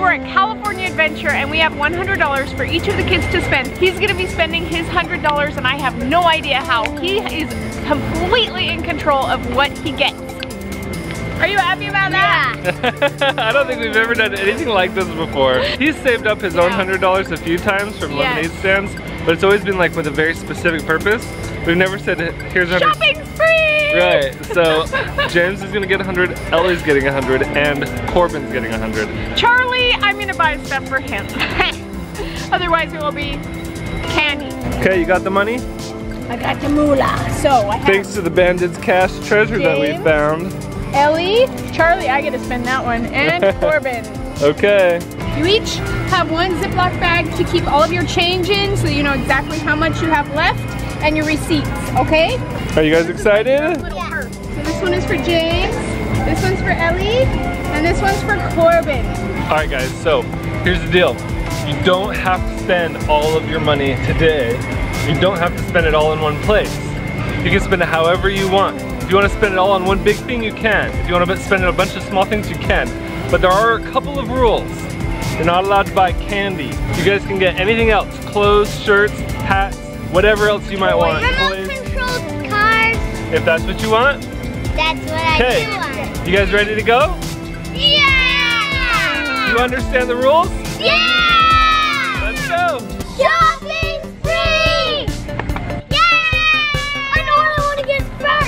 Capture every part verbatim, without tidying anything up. we're at California Adventure and we have one hundred dollars for each of the kids to spend. He's gonna be spending his one hundred dollars and I have no idea how. He is completely in control of what he gets. Are you happy about that? Yeah. I don't think we've ever done anything like this before. He's saved up his yeah. own one hundred dollars a few times from yes. lemonade stands, but it's always been like with a very specific purpose. We've never said, here's one hundred dollars. Shopping spree! Right, so James is gonna get one hundred, Ellie's getting one hundred, and Corbin's getting one hundred. Charlie, I'm gonna buy stuff for him. Otherwise it will be candy. Okay, you got the money? I got the moolah, so I have. Thanks to the bandits' cash treasure James. That we found. Ellie, Charlie, I get to spend that one, and Corbin. Okay. You each have one Ziploc bag to keep all of your change in so you know exactly how much you have left and your receipts, okay? Are you guys this excited? Like yeah. So this one is for James, this one's for Ellie, and this one's for Corbin. All right guys, so here's the deal. You don't have to spend all of your money today. You don't have to spend it all in one place. You can spend it however you want. If you want to spend it all on one big thing, you can. If you want to spend it on a bunch of small things, you can. But there are a couple of rules. You're not allowed to buy candy. You guys can get anything else. Clothes, shirts, hats, whatever else you might want. Remote controlled cars. If that's what you want. That's what I do want. You guys ready to go? Yeah! You understand the rules? Yeah! Let's go! Shopping spree! Yeah! I know what I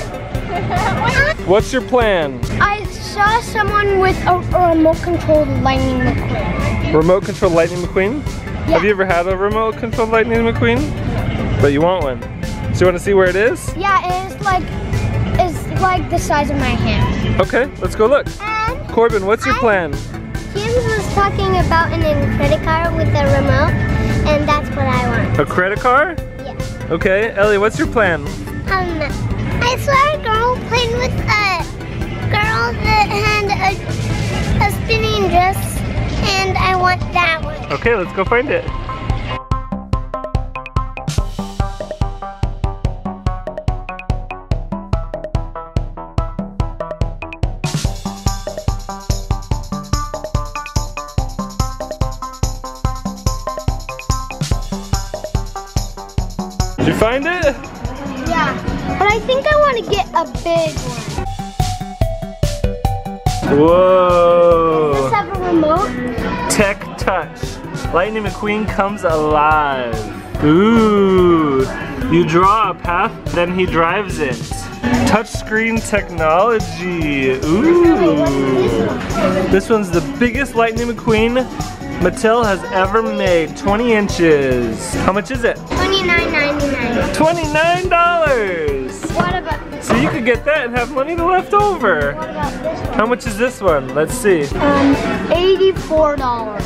want to get first. What's your plan? I saw someone with a, a remote-controlled Lightning McQueen. Remote-controlled Lightning McQueen? Yeah. Have you ever had a remote-controlled Lightning McQueen? But you want one. So you want to see where it is? Yeah, it's like it's like the size of my hand. Okay, let's go look. And Corbin, what's your I, plan? James was talking about an Incredicar with a remote, and that's what I want. A credit car? Yeah. Okay, Ellie, what's your plan? Um. I saw a girl playing with a girl that had a, a spinning dress, and I want that one. Okay, let's go find it. Did you find it? Yeah. But I think I want to get a big one. Whoa. Does this have a remote? Tech touch. Lightning McQueen comes alive. Ooh. You draw a path, then he drives it. Touchscreen technology. Ooh. This one's the biggest Lightning McQueen Mattel has ever made, twenty inches. How much is it? twenty-nine ninety-nine. twenty-nine dollars! What about So you could get that and have money left over. What about this one? How much is this one? Let's see. Um, eighty-four dollars.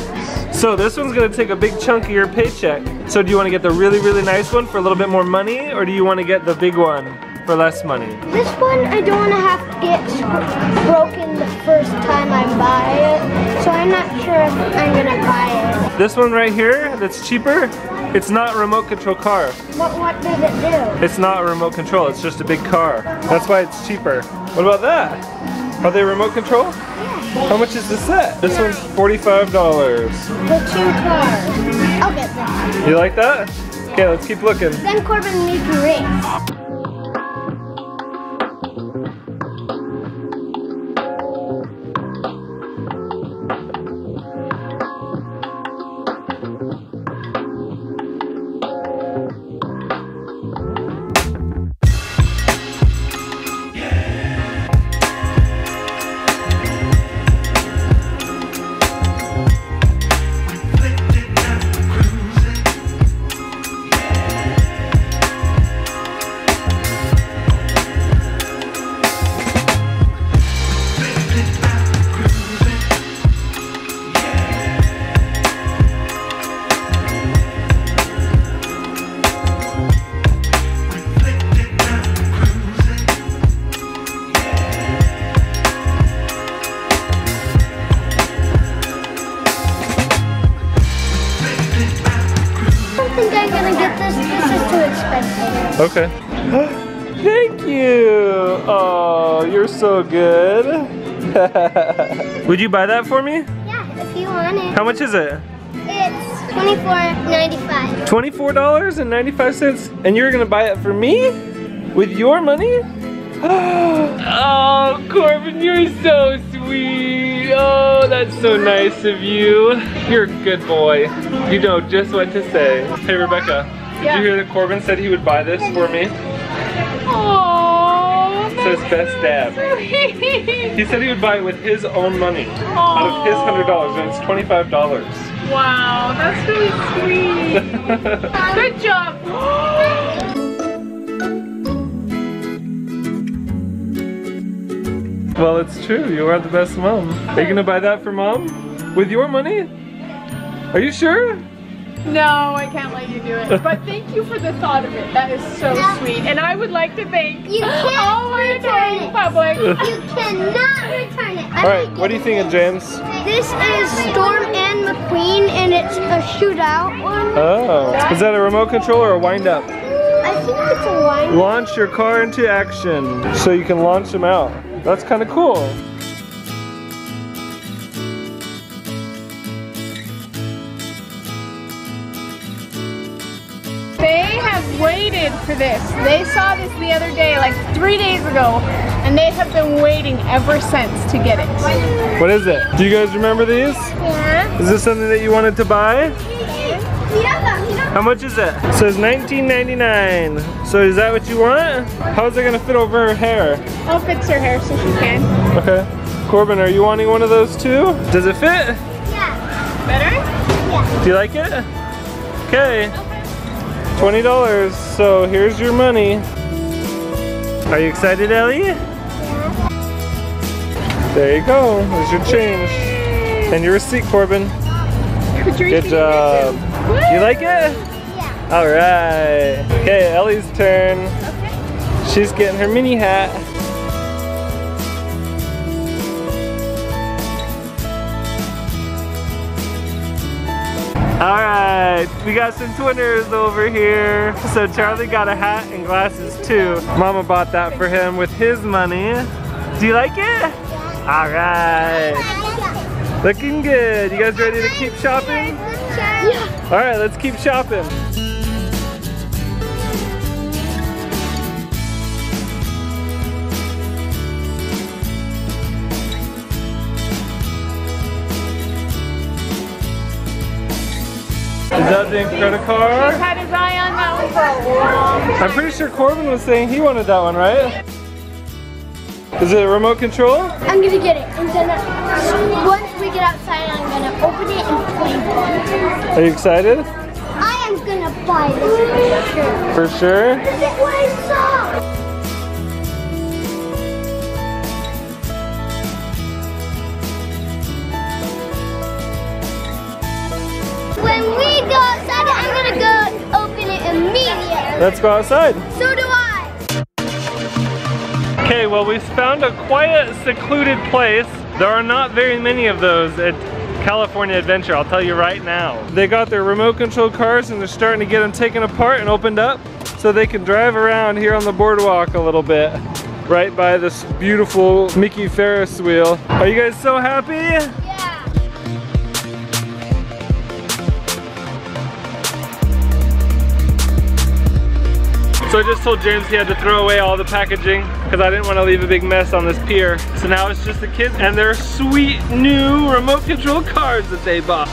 So this one's gonna take a big chunk of your paycheck. So do you wanna get the really, really nice one for a little bit more money, or do you wanna get the big one for less money? This one I don't wanna have to get broken the first time I buy it, so I'm not sure if I'm gonna buy it. This one right here, that's cheaper, it's not a remote control car. What, what does it do? It's not a remote control, it's just a big car. That's why it's cheaper. What about that? Are they remote control? Yeah. How much is the set? This one's forty-five dollars. The two cars. I'll get that. You like that? Yeah. Okay, let's keep looking. Then Corbin needs to race. Okay. Thank you! Oh, you're so good. Would you buy that for me? Yeah. if you want it. How much is it? It's twenty-four ninety-five. twenty-four ninety-five? And you're gonna buy it for me? With your money? Oh, Corbin, you're so sweet. Oh, that's so nice of you. You're a good boy. You know just what to say. Hey, Rebecca, did yeah. you hear that Corbin said he would buy this for me? Aww, that's it's his best dad. So he said he would buy it with his own money. Aww. Out of his one hundred dollars, and it's twenty-five dollars. Wow, that's really sweet. Good job. Well, it's true. You are the best mom. Are you gonna buy that for mom? With your money? Are you sure? No, I can't let you do it. But thank you for the thought of it. That is so no. sweet. And I would like to thank you can't all my return public. You cannot return it. Alright, what do you think of James? This is Storm and McQueen, and it's a shootout one. Oh. Is that a remote control or a wind-up? I think it's a wind-up. Launch your car into action. So you can launch them out. That's kind of cool. They have waited for this. They saw this the other day, like three days ago, and they have been waiting ever since to get it. What is it? Do you guys remember these? Yeah. Is this something that you wanted to buy? How much is it? It says nineteen ninety-nine. So is that what you want? How is it gonna fit over her hair? I'll fix her hair so she can. Okay. Corbin, are you wanting one of those too? Does it fit? Yeah. Better? Yeah. Do you like it? Okay. Okay. twenty dollars, so here's your money. Are you excited, Ellie? Yeah. There you go, there's your change. Yay. And your receipt, Corbin. Good job. You like it? Yeah. All right. Okay, Ellie's turn. Okay. She's getting her mini hat. All right, we got some twinners over here. So Charlie got a hat and glasses too. Mama bought that for him with his money. Do you like it? Yeah. All right. Looking good. You guys ready to keep shopping? Yeah. All right, let's keep shopping. Is that the Incredicoaster? He's had his eye on that one for a long time. I'm pretty sure Corbin was saying he wanted that one, right? Is it a remote control? I'm gonna get it. I'm gonna, once we get outside, I'm gonna open it and play with it. Are you excited? I am gonna buy this for sure. For sure? This is what I saw. When we go outside, I'm gonna go open it immediately. Let's go outside. So do I. Okay, well, we found a quiet, secluded place. There are not very many of those at California Adventure, I'll tell you right now. They got their remote control cars and they're starting to get them taken apart and opened up so they can drive around here on the boardwalk a little bit, right by this beautiful Mickey Ferris wheel. Are you guys so happy? Yeah. So I just told James he had to throw away all the packaging because I didn't want to leave a big mess on this pier. So now it's just the kids and their sweet new remote control cars that they bought.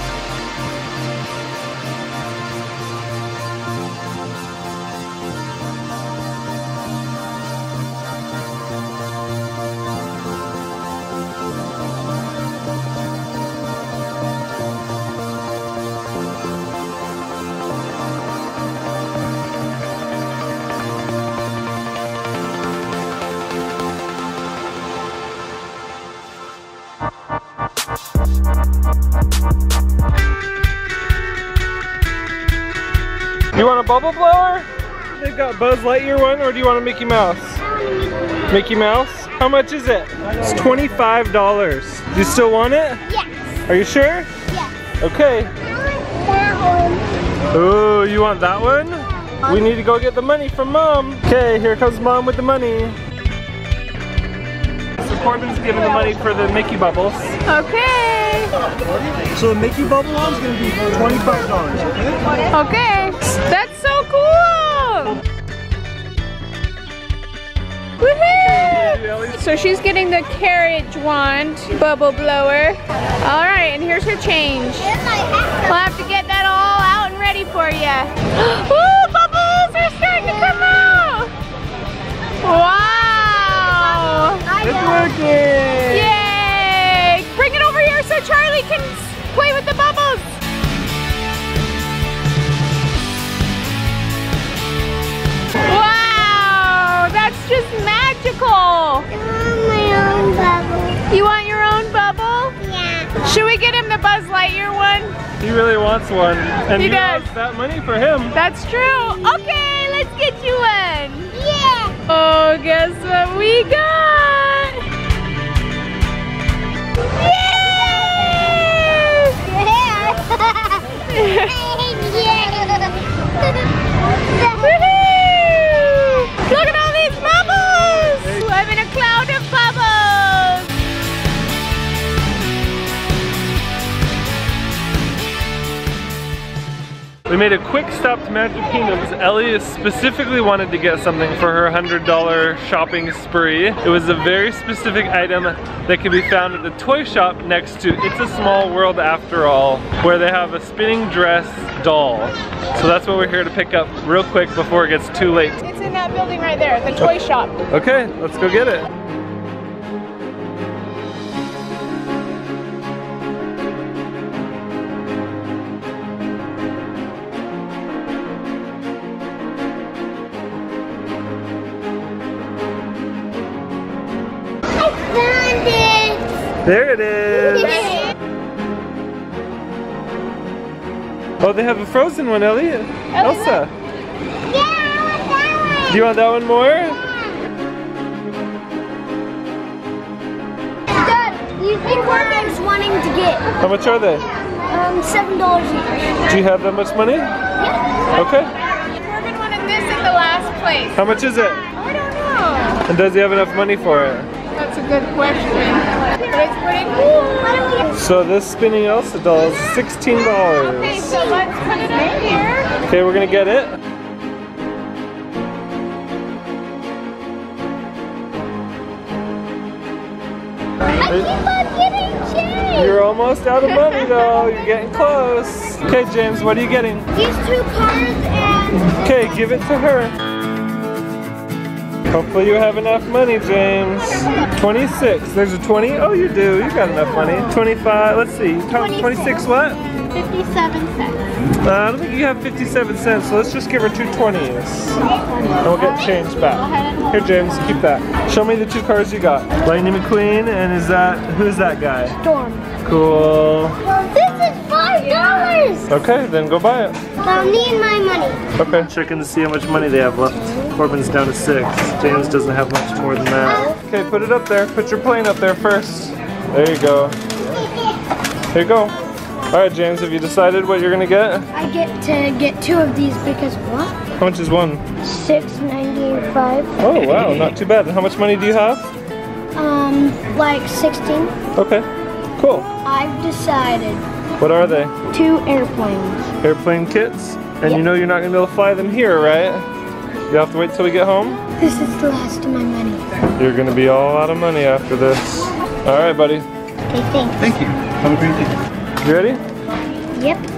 You want a bubble blower? They've got Buzz Lightyear one, or do you want a Mickey Mouse? Mickey Mouse? How much is it? It's twenty-five dollars. Do you still want it? Yes. Are you sure? Yes. Okay. I want that one. Oh, you want that one? Yeah. We need to go get the money from Mom. Okay, here comes Mom with the money. Corbin's giving the money for the Mickey bubbles. Okay. So the Mickey bubble one's gonna be twenty-five dollars, okay? Okay. That's so cool! Woohoo! So she's getting the carriage wand, bubble blower. All right, and here's her change. We'll have to get that all out and ready for you. Ooh, bubbles are starting to come out! Wow! It's working! Yay! Bring it over here so Charlie can play with the bubbles. Wow, that's just magical. I want my own bubble. You want your own bubble? Yeah. Should we get him the Buzz Lightyear one? He really wants one. And he does. Wants that money for him. That's true. Okay, let's get you one. Yeah. Oh, guess what we got? Yeah! Yeah. Look at all these bubbles! Hey. I'm in a cloud of bubbles! We made a quick stop to Magic Kingdom because Ellie specifically wanted to get something for her one hundred dollar shopping spree. It was a very specific item that can be found at the toy shop next to It's a Small World After All, where they have a spinning dress doll. So that's what we're here to pick up real quick before it gets too late. It's in that building right there, the toy shop. Okay, let's go get it. There it is! Oh, they have a frozen one, Ellie. Elsa. Yeah, I want that one. Do you want that one more? Yeah. Dad, you think Corbin's wanting to get? How much are they? Um, seven dollars each. Do you have that much money? Yeah. Okay. Corbin wanted this at the last place. How much is it? I don't know. And does he have enough money for it? That's a good question. It's pretty cool. So this spinning Elsa doll is sixteen dollars. Okay, so let's put it up here. Okay, we're gonna get it. I keep on getting change. You're almost out of money though. You're getting close. Okay, James, what are you getting? These two cars and... Okay, give it to her. Hopefully you have enough money, James. twenty-six. There's a twenty. Oh, you do. You got enough money. twenty-five. Let's see. twenty-six what? fifty-seven cents. Uh, I don't think you have fifty-seven cents, so let's just give her two twenties. And we'll get change back. Here, James, keep that. Show me the two cars you got. Lightning McQueen, and is that, who's that guy? Storm. Cool. This is five dollars! Okay, then go buy it. I'll need my money. Okay, checking to see how much money they have left. Corbin's down to six. James doesn't have much more than that. Okay, put it up there. Put your plane up there first. There you go. There you go. Alright, James, have you decided what you're gonna get? I get to get two of these because what? How much is one? six ninety-five. Oh wow, not too bad. How much money do you have? Um, like sixteen. Okay, cool. I've decided. What are they? Two airplanes. Airplane kits? And yep. You know you're not gonna be able to fly them here, right? You have to wait till we get home? This is the last of my money. You're gonna be all out of money after this. All right, buddy. Okay, thanks. Thank you. Have a great day. You ready? Yep.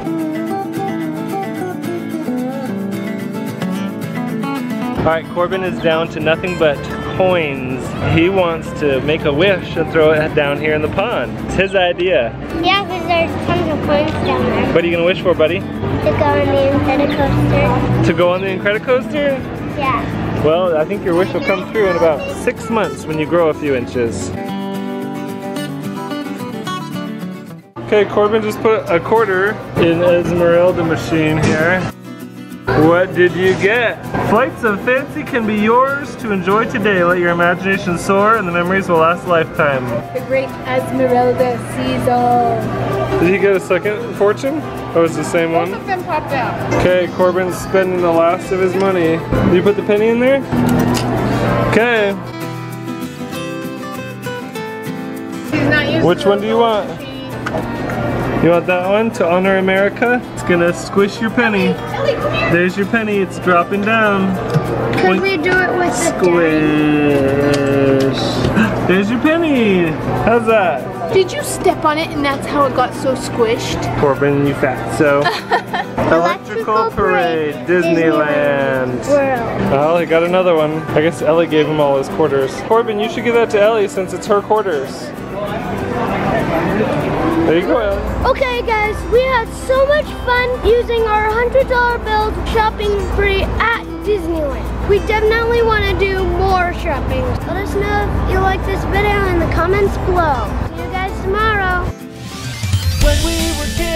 All right, Corbin is down to nothing but coins. He wants to make a wish and throw it down here in the pond. It's his idea. Yeah, because there's tons of coins down there. What are you gonna wish for, buddy? To go on the Incredicoaster. To go on the Incredicoaster? Yeah. Well, I think your wish will come through in about six months when you grow a few inches. Okay, Corbin just put a quarter in Esmeralda machine here. What did you get? Flights of fancy can be yours to enjoy today. Let your imagination soar and the memories will last a lifetime. The great Esmeralda season. Did you get a second fortune? Oh, it's the same one? Both of them popped out. Okay, Corbin's spending the last of his money. Did you put the penny in there? Okay. Which one do you want? You want that one to honor America? It's gonna squish your penny. Ellie, Ellie, come here. There's your penny. It's dropping down. Could we do it with the squish? There's your penny. How's that? Did you step on it and that's how it got so squished? Corbin, you fat. So. Electrical Parade, Disneyland. Disneyland. Well, he got another one. I guess Ellie gave him all his quarters. Corbin, you should give that to Ellie since it's her quarters. There you go, Ellie. Okay, guys, we had so much fun using our one hundred dollar bills shopping spree at Disneyland. We definitely want to do more shopping. Let us know if you like this video in the comments below. See you guys tomorrow. When we were kids.